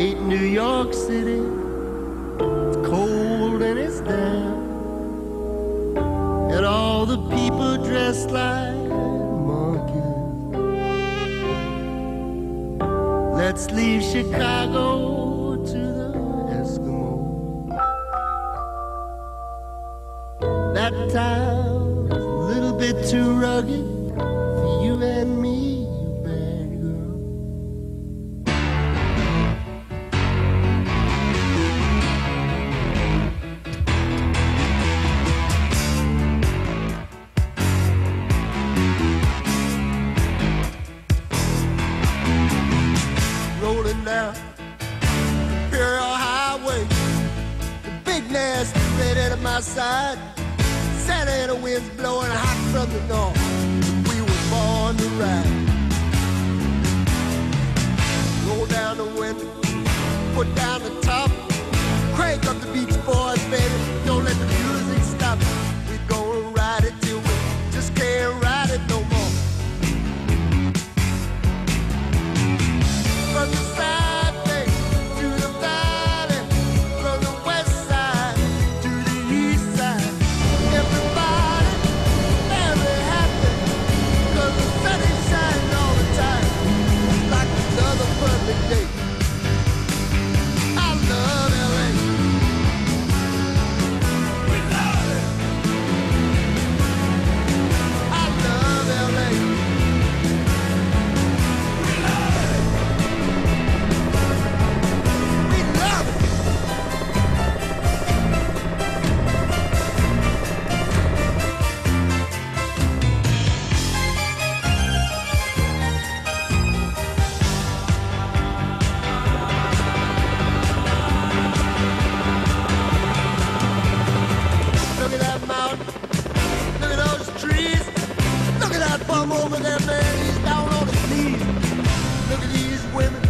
hate New York City. It's cold and it's damp, and all the people dressed like monkeys. Let's leave Chicago to the Eskimo. That town's a little bit too rugged for you and me. Down Imperial Highway, the big nasty redhead at my side. Santa Ana winds blowing hot from the north. We were born to ride. Roll down the window, put down the top, crank up the Beach Boys, baby. Don't let the music stop. We gonna ride it till we just can't ride it no more. Over there, man, he's down on his knees. Look at these women.